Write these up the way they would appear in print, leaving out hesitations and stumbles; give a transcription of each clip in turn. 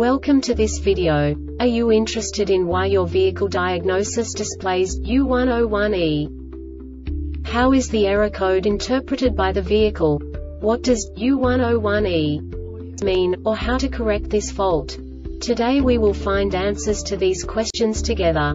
Welcome to this video. Are you interested in why your vehicle diagnosis displays U101E? How is the error code interpreted by the vehicle? What does U101E mean, or how to correct this fault? Today we will find answers to these questions together.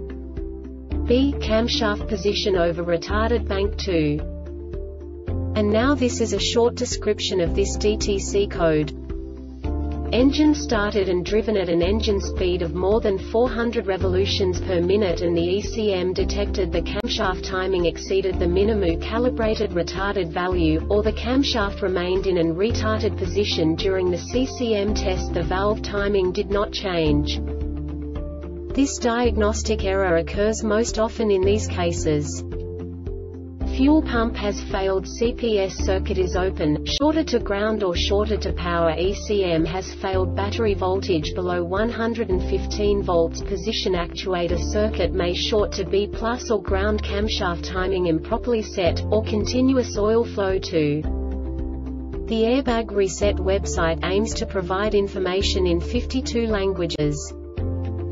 B camshaft position over retarded bank 2. And now this is a short description of this DTC code. Engine started and driven at an engine speed of more than 400 revolutions per minute, and the ECM detected the camshaft timing exceeded the minimum calibrated retarded value, or the camshaft remained in an retarded position during the CCM test. The valve timing did not change. This diagnostic error occurs most often in these cases. Fuel pump has failed, CPS circuit is open, shorted to ground or shorted to power, ECM has failed, battery voltage below 115 volts, position actuator circuit may short to B+ or ground, camshaft timing improperly set, or continuous oil flow too. The Airbag Reset website aims to provide information in 52 languages.